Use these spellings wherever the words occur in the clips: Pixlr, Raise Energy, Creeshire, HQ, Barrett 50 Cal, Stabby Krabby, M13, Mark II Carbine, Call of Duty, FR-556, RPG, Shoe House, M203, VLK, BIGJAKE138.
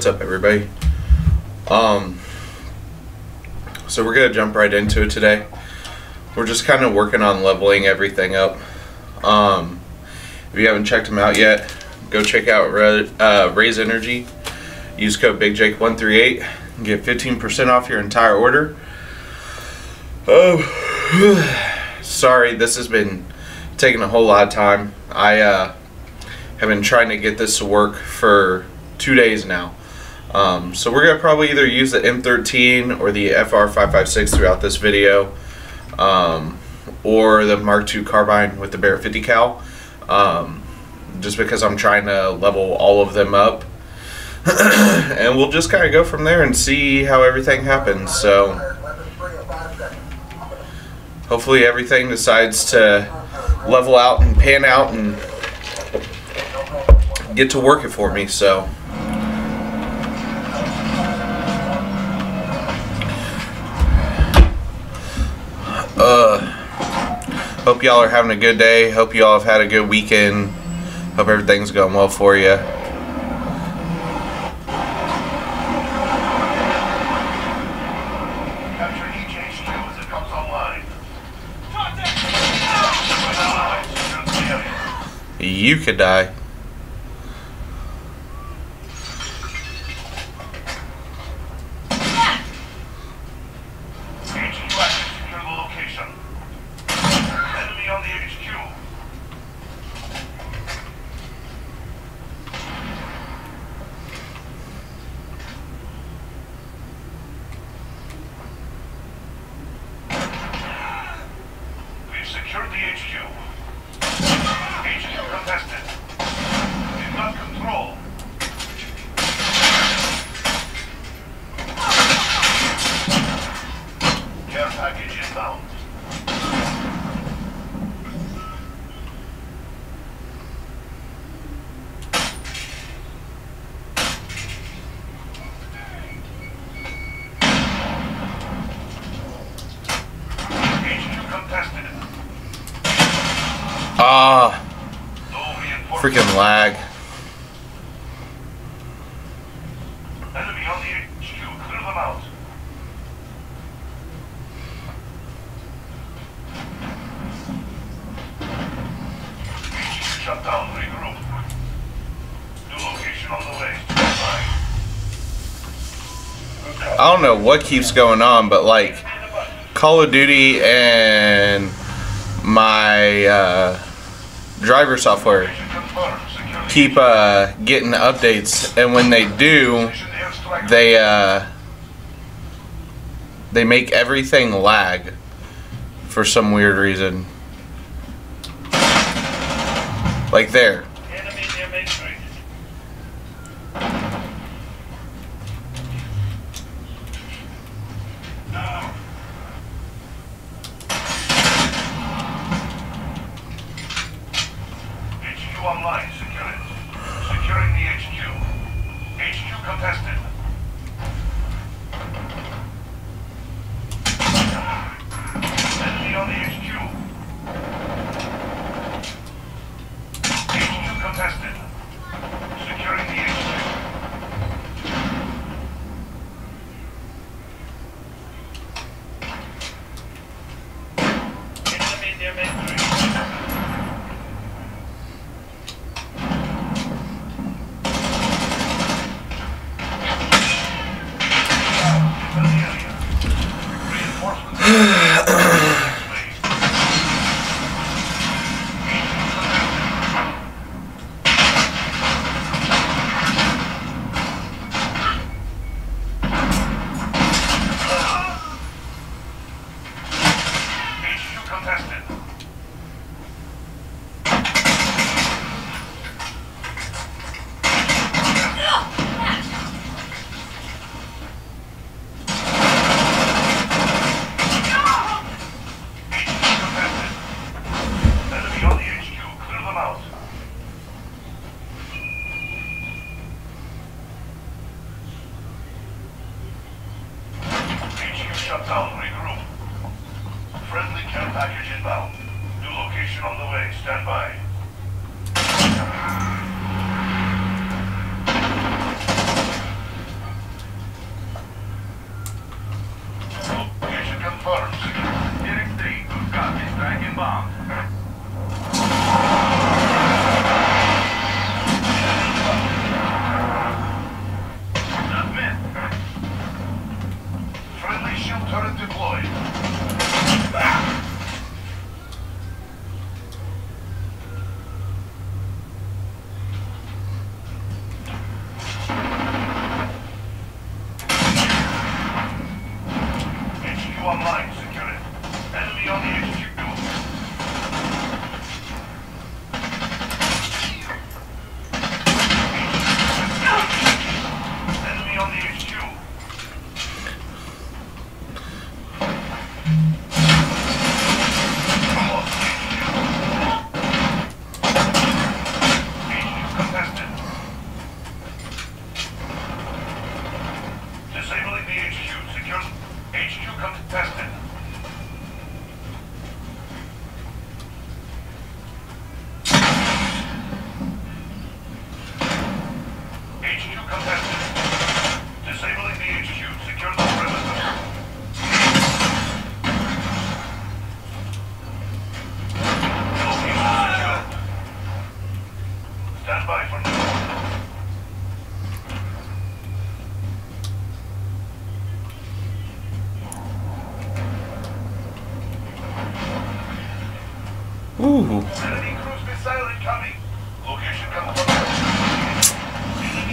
What's up, everybody? So we're gonna jump right into it today. We're just kind of working on leveling everything up. If you haven't checked them out yet, go check out Raise Energy. Use code BIGJAKE138 and get 15% off your entire order. Oh, sorry, this has been taking a whole lot of time. I have been trying to get this to work for 2 days now. So we're going to probably either use the M13 or the FR-556 throughout this video, or the Mark II Carbine with the Barrett 50 Cal, just because I'm trying to level all of them up. And we'll just kind of go from there and see how everything happens. So hopefully everything decides to level out and pan out and get to work it for me. So hope y'all are having a good day. Hope y'all have had a good weekend. Hope everything's going well for you. You could die. Freaking lag. Enemy on the HQ, clear them out. HQ shut down, regroup. New location on the way. I don't know what keeps going on, but like Call of Duty and my driver software keep getting updates, and when they do, they make everything lag for some weird reason. Like there. Confirmed. Unit 3, good copy. Strike inbound. Submit. Friendly shield turret deployed.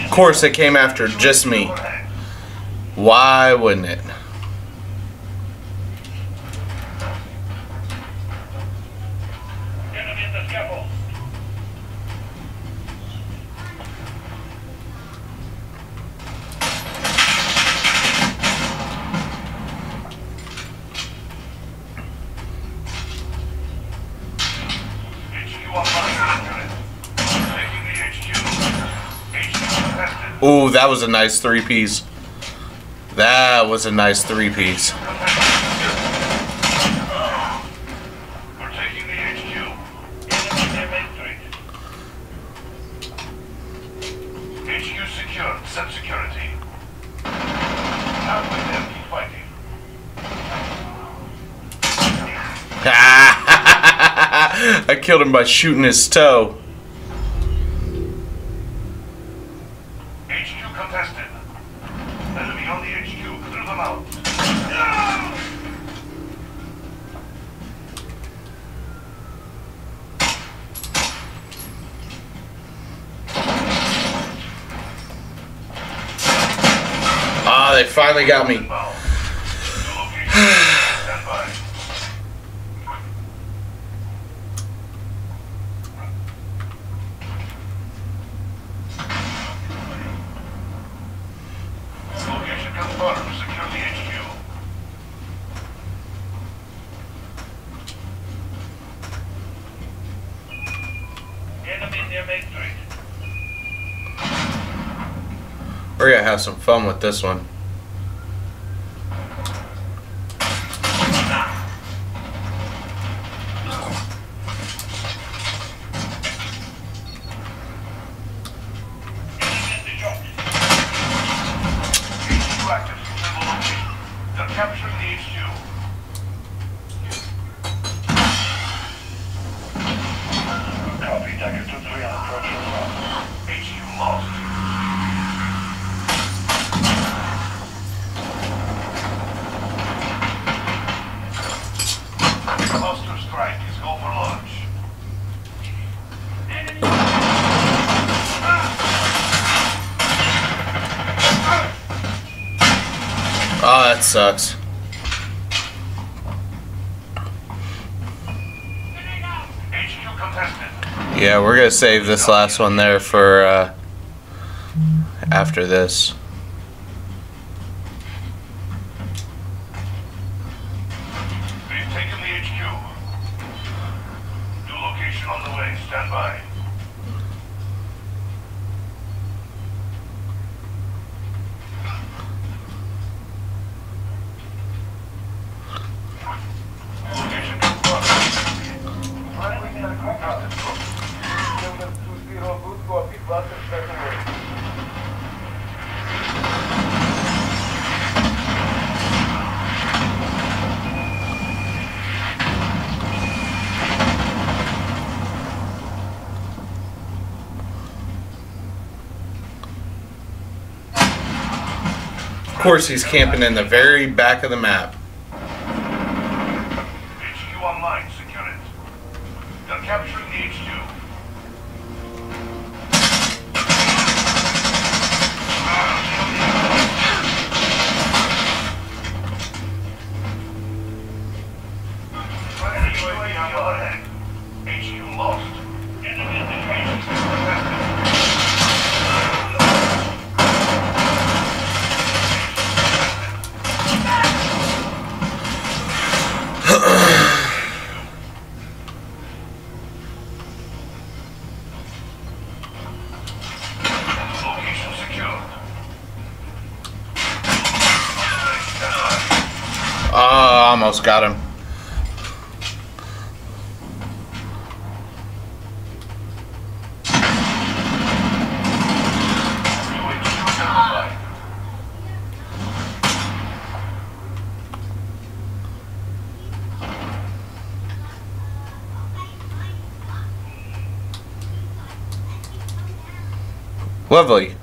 Of course it came after just me. Why wouldn't it? Ooh, that was a nice three-piece. That was a nice three-piece. We're taking the HQ. HQ secured. Set security. Now with them, keep fighting. I killed him by shooting his toe. They finally got me. We're gonna have some fun with this one. That sucks. Yeah, we're gonna save this last one there for after this. We've taken the HQ. New location on the way. Stand by. course he's camping in the very back of the map. HQ online, secure it. They're capturing the HQ. HQ lost. Almost got him. Lovely.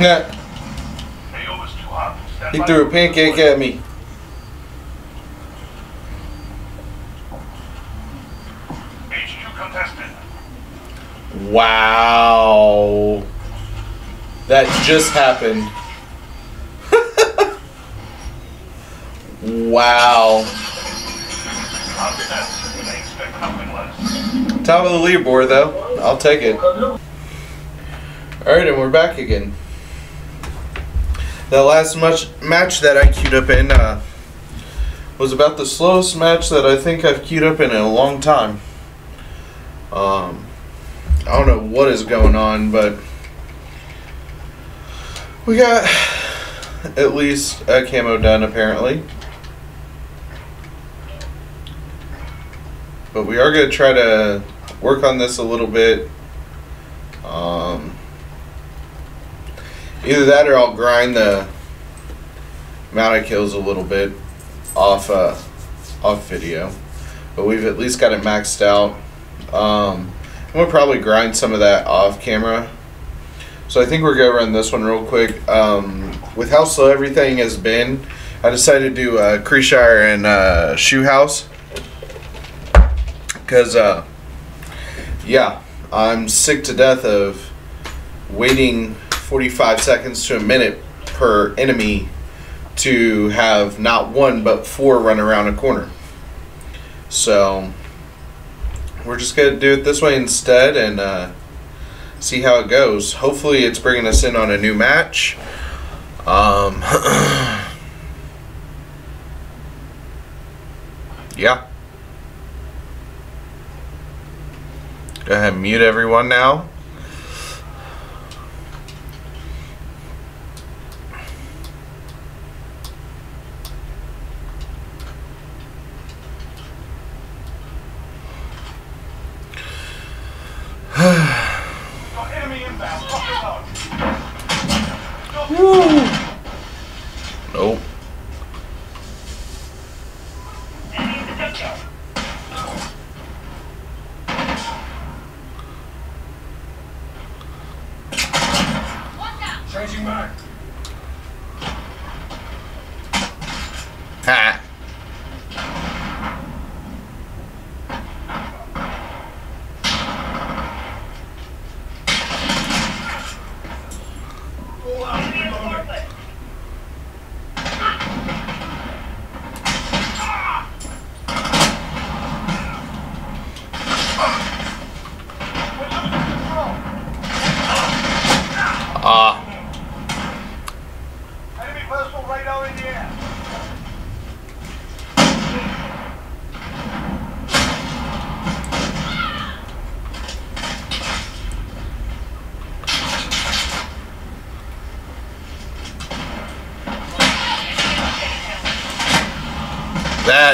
Yeah. He threw a pancake at me. HQ contested. Wow. That just happened. Wow. Top of the leaderboard though. I'll take it. Alright, and we're back again. The last match that I queued up in was about the slowest match that I think I've queued up in a long time. I don't know what is going on, but we got at least a camo done apparently. But we are going to try to work on this a little bit. Either that or I'll grind the amount of kills a little bit off video. But we've at least got it maxed out. We'll probably grind some of that off camera. So I think we're going to run this one real quick. With how slow everything has been, I decided to do Creeshire and Shoe House. Because, yeah, I'm sick to death of waiting 45 seconds to a minute per enemy to have not one but four run around a corner. So we're just going to do it this way instead and see how it goes. Hopefully it's bringing us in on a new match. Yeah. Go ahead and mute everyone now.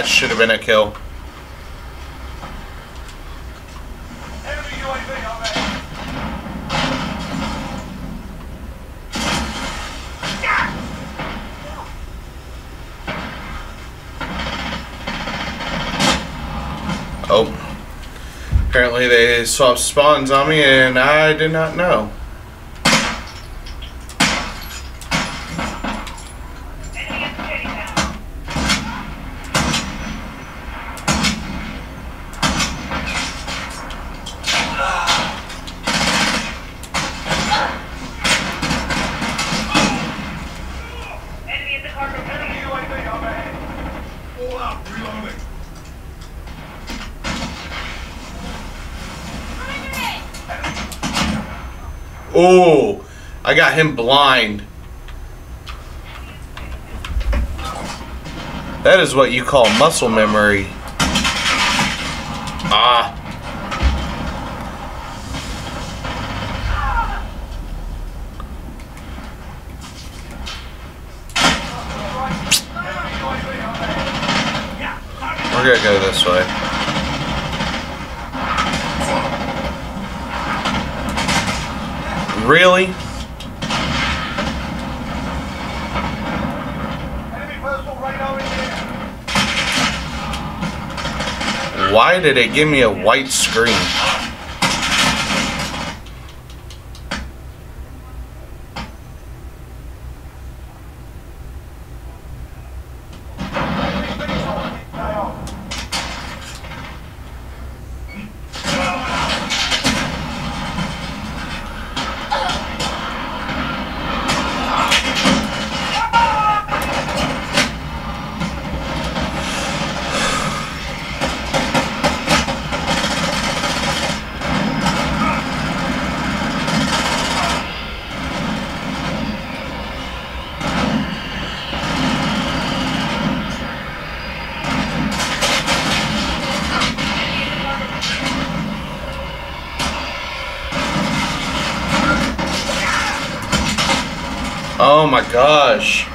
That should have been a kill. Oh. Apparently they swapped spawns on me and I did not know. Oh, I got him blind. That is what you call muscle memory. Ah. We're gonna go this way. Really? Enemy pistol right over here. Why did it give me a white screen? Oh my gosh.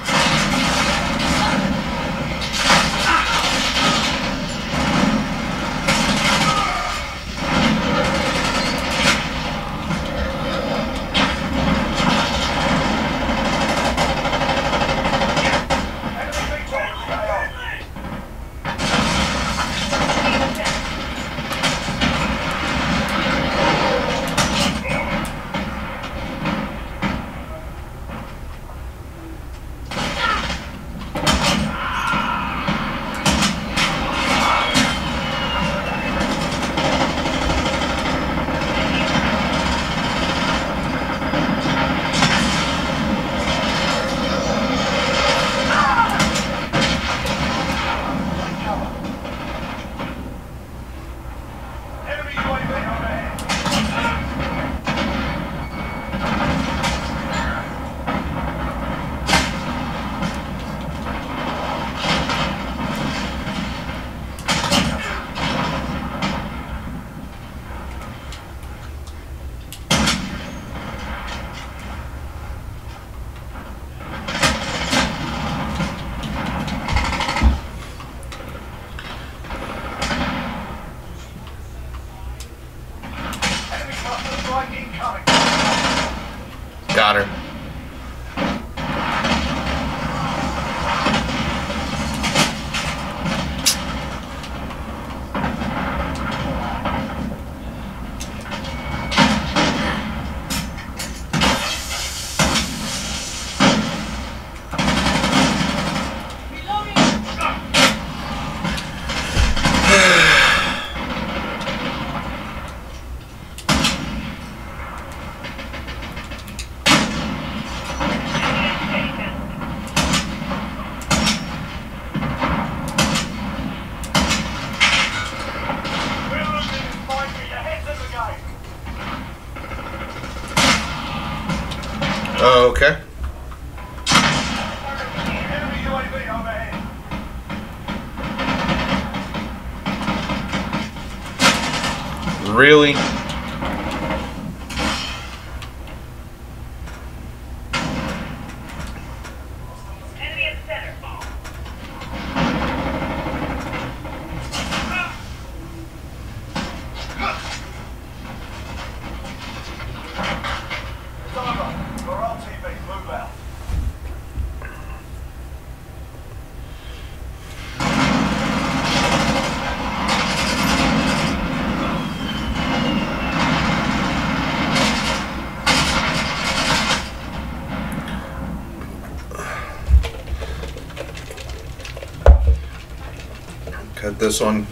Got her. Okay. Really? Enemy at center. This one.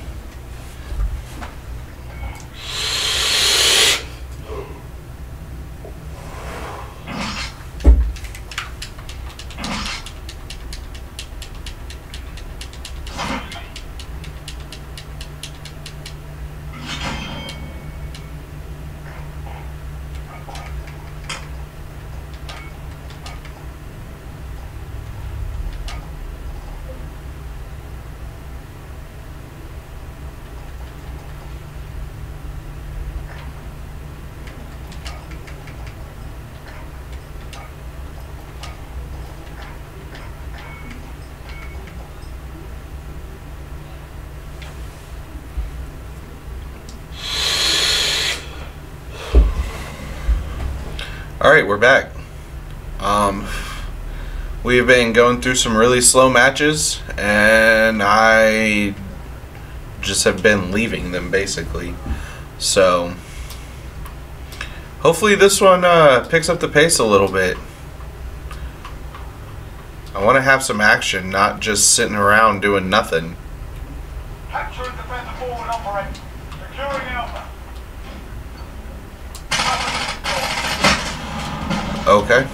Alright, we're back. We've been going through some really slow matches, and I just have been leaving them basically. So, hopefully this one picks up the pace a little bit. I want to have some action, not just sitting around doing nothing. Capture and defend the forward operator. Securing Alpha. Okay.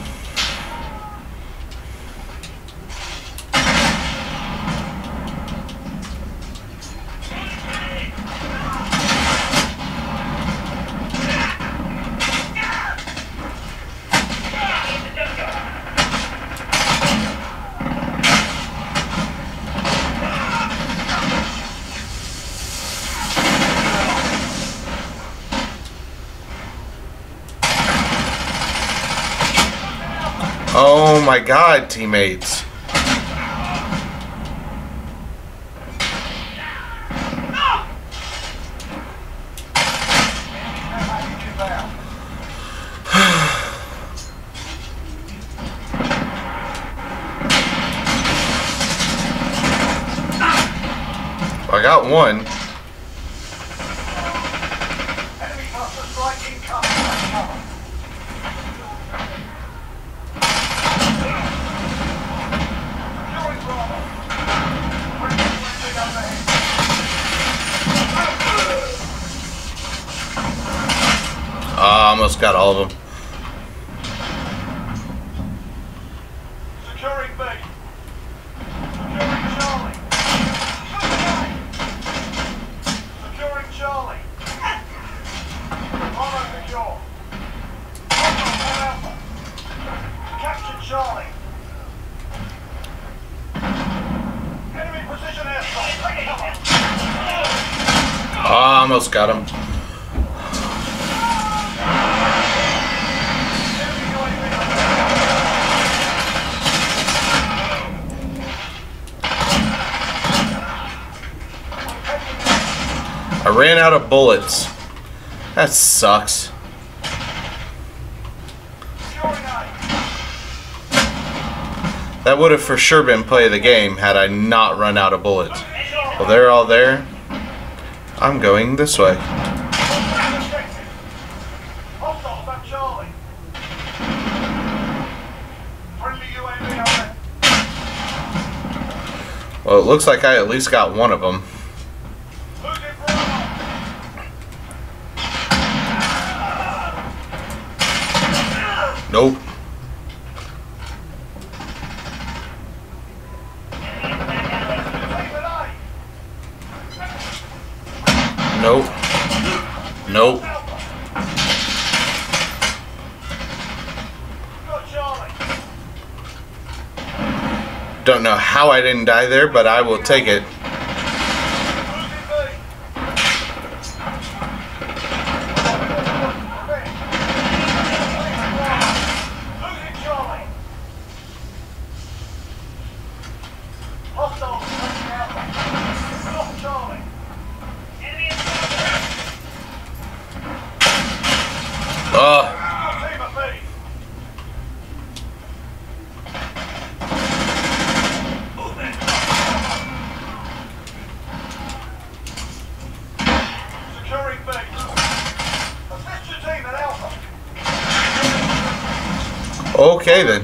Oh my God, teammates. I got one. Almost got all of them. Securing B. Securing Charlie. Securing Charlie. Bravo secure. Alpha. Captured Charlie. Enemy precision airstrike. Almost got him. I ran out of bullets. That sucks. That would have for sure been play of the game had I not run out of bullets. Well, they're all there. I'm going this way. Well, it looks like I at least got one of them. Nope. Nope. Nope. Don't know how I didn't die there, but I will take it. Okay then.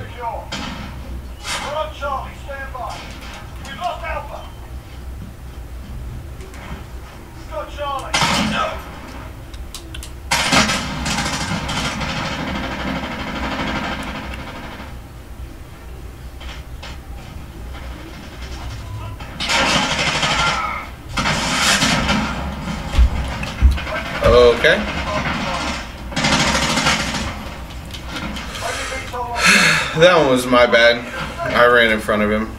Okay. That one was my bad. I ran in front of him.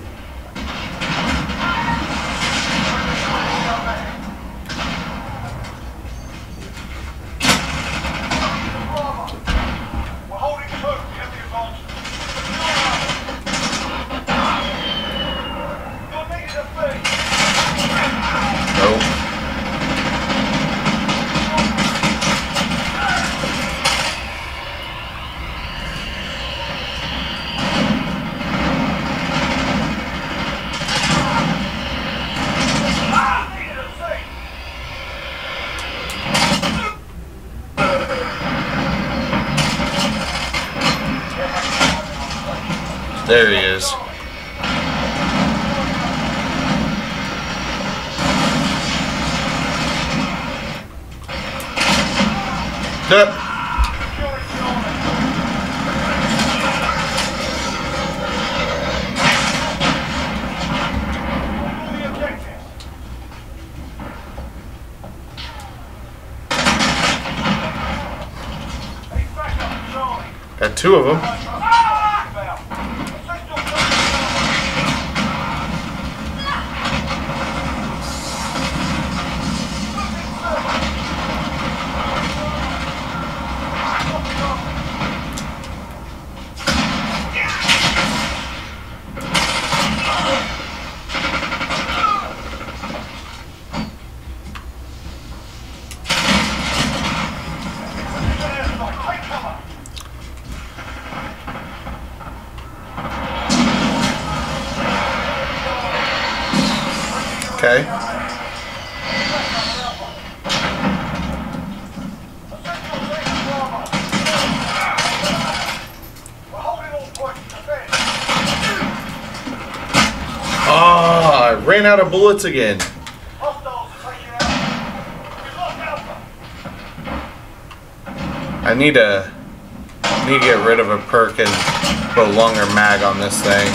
There he is. Yep. Got two of them. Okay. Ah, I ran out of bullets again. I need to get rid of a perk and put a longer mag on this thing.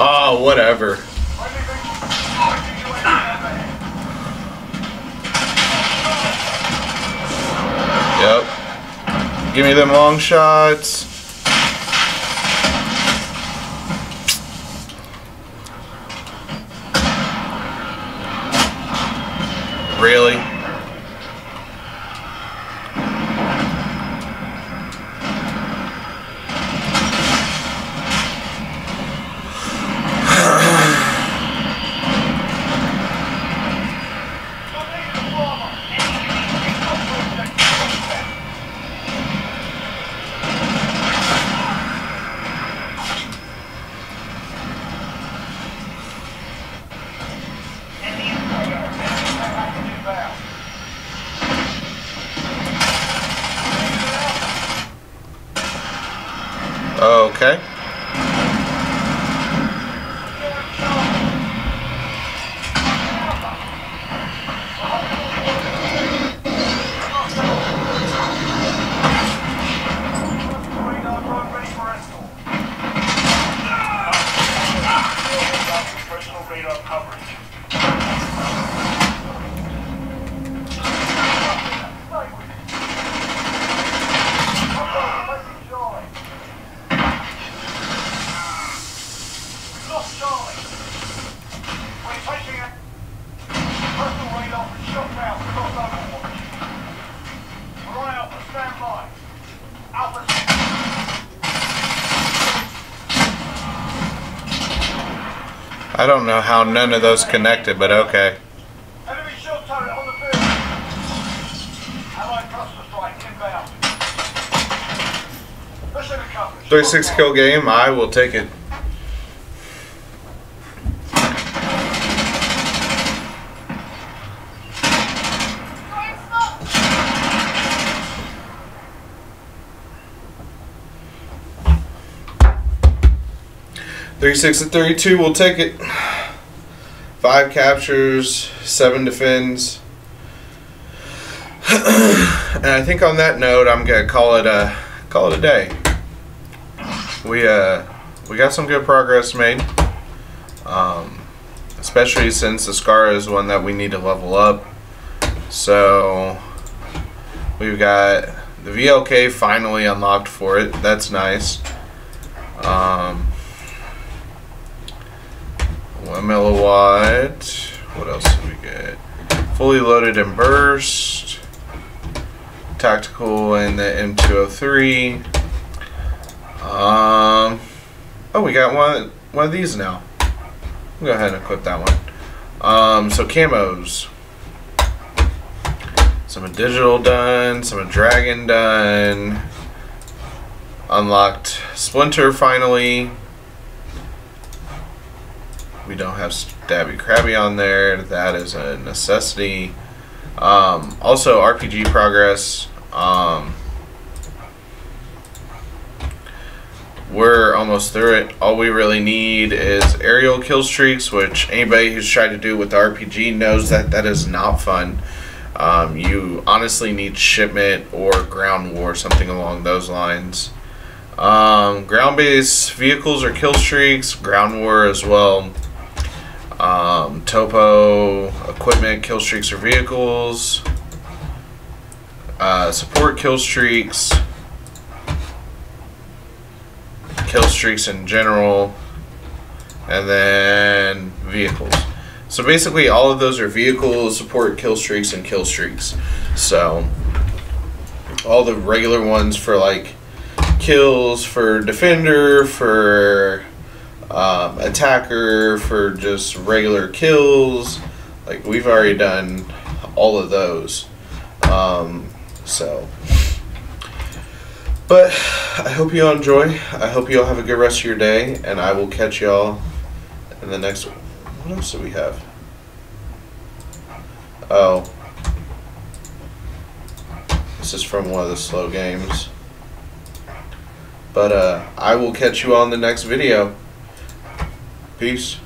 Oh, whatever. Yep. Give me them long shots. Really? Wow. I don't know how none of those connected, but okay. Enemy shot turret on the field. Allied cluster strike inbound. 36 kill game, I will take it. Six and 32 will take it. 5 captures, 7 defends. And I think on that note, I'm gonna call it a day. We got some good progress made, especially since the Scar is one that we need to level up. So we've got the VLK finally unlocked for it. That's nice. Milliwatt. What else did we get? Fully loaded and burst. Tactical and the M203. Oh, we got one of these now. We'll go ahead and equip that one. So camos. Some of digital done. Some of dragon done. Unlocked splinter finally. We don't have Stabby Krabby on there. That is a necessity. Also, RPG progress. We're almost through it. All we really need is aerial kill streaks, which anybody who's tried to do with the RPG knows that that is not fun. You honestly need shipment or ground war, something along those lines. Ground-based vehicles or kill streaks, ground war as well. Topo, equipment, kill streaks or vehicles, support kill streaks in general, and then vehicles. So basically all of those are vehicles, support, kill streaks. So all the regular ones for like kills, for defender, for attacker, for just regular kills, like we've already done all of those. But I hope you all enjoy. I hope you all have a good rest of your day, and I will catch you all in the next one. What else do we have? Oh, this is from one of the slow games. But I will catch you all in the next video. Peace.